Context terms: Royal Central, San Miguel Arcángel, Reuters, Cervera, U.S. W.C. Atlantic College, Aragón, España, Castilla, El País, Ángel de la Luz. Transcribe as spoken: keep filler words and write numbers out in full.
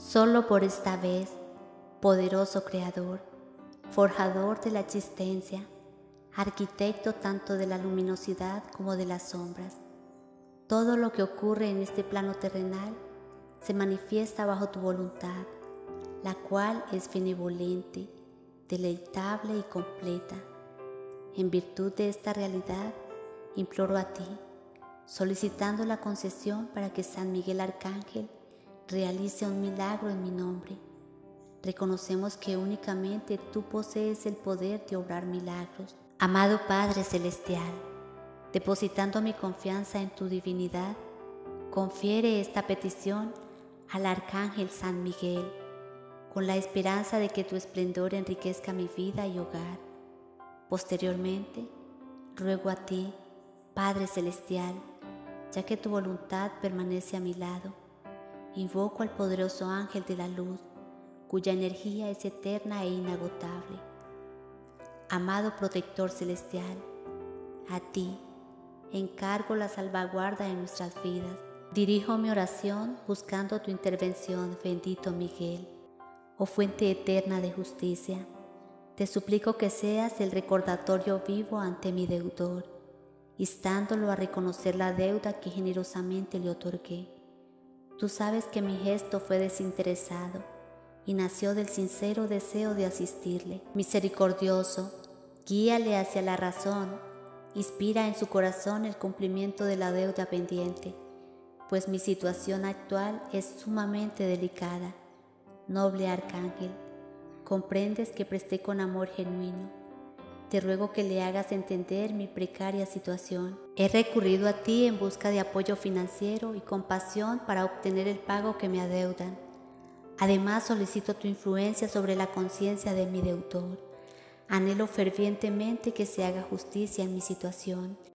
solo por esta vez, poderoso creador, forjador de la existencia, arquitecto tanto de la luminosidad como de las sombras. Todo lo que ocurre en este plano terrenal se manifiesta bajo tu voluntad, la cual es benevolente, deleitable y completa. En virtud de esta realidad, imploro a ti, solicitando la concesión para que San Miguel Arcángel realice un milagro en mi nombre. Reconocemos que únicamente tú posees el poder de obrar milagros. Amado Padre Celestial, depositando mi confianza en tu divinidad, confiere esta petición al Arcángel San Miguel, con la esperanza de que tu esplendor enriquezca mi vida y hogar. Posteriormente, ruego a ti, Padre Celestial, ya que tu voluntad permanece a mi lado, invoco al poderoso Ángel de la Luz, cuya energía es eterna e inagotable. Amado protector celestial, a ti encargo la salvaguarda de nuestras vidas. Dirijo mi oración buscando tu intervención, bendito Miguel, oh fuente eterna de justicia. Te suplico que seas el recordatorio vivo ante mi deudor, instándolo a reconocer la deuda que generosamente le otorgué. Tú sabes que mi gesto fue desinteresado y nació del sincero deseo de asistirle. Misericordioso, guíale hacia la razón, inspira en su corazón el cumplimiento de la deuda pendiente, pues mi situación actual es sumamente delicada. Noble Arcángel, comprendes que presté con amor genuino. Te ruego que le hagas entender mi precaria situación. He recurrido a ti en busca de apoyo financiero y compasión para obtener el pago que me adeudan. Además, solicito tu influencia sobre la conciencia de mi deudor. Anhelo fervientemente que se haga justicia en mi situación.